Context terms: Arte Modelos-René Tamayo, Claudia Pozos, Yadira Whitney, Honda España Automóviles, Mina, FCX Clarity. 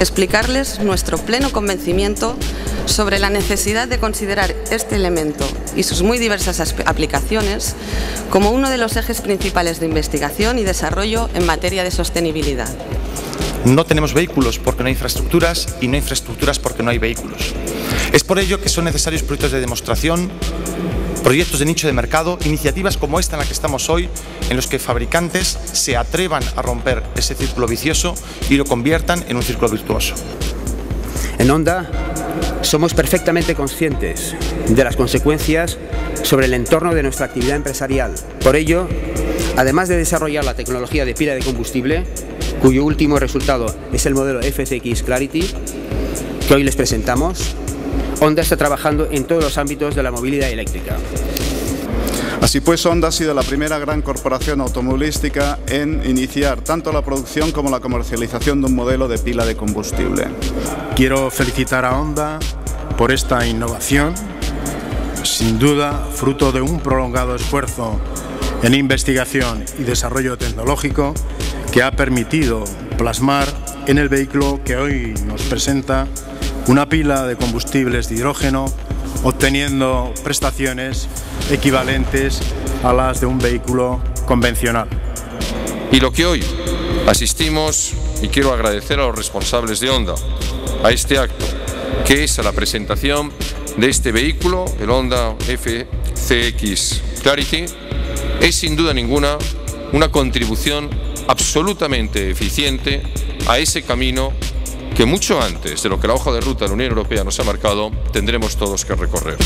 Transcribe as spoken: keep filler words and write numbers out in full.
Explicarles nuestro pleno convencimiento sobre la necesidad de considerar este elemento y sus muy diversas aplicaciones como uno de los ejes principales de investigación y desarrollo en materia de sostenibilidad. No tenemos vehículos porque no hay infraestructuras y no hay infraestructuras porque no hay vehículos. Es por ello que son necesarios proyectos de demostración, proyectos de nicho de mercado, iniciativas como esta en la que estamos hoy, en los que fabricantes se atrevan a romper ese círculo vicioso y lo conviertan en un círculo virtuoso. En Honda somos perfectamente conscientes de las consecuencias sobre el entorno de nuestra actividad empresarial. Por ello, además de desarrollar la tecnología de pila de combustible, cuyo último resultado es el modelo F C X Clarity, que hoy les presentamos, Honda está trabajando en todos los ámbitos de la movilidad eléctrica. Así pues, Honda ha sido la primera gran corporación automovilística en iniciar tanto la producción como la comercialización de un modelo de pila de combustible. Quiero felicitar a Honda por esta innovación, sin duda fruto de un prolongado esfuerzo en investigación y desarrollo tecnológico que ha permitido plasmar en el vehículo que hoy nos presenta una pila de combustibles de hidrógeno, obteniendo prestaciones equivalentes a las de un vehículo convencional. Y lo que hoy asistimos, y quiero agradecer a los responsables de Honda, a este acto, que es a la presentación de este vehículo, el Honda F C X Clarity, es sin duda ninguna una contribución absolutamente eficiente a ese camino que mucho antes de lo que la hoja de ruta de la Unión Europea nos ha marcado, tendremos todos que recorrer.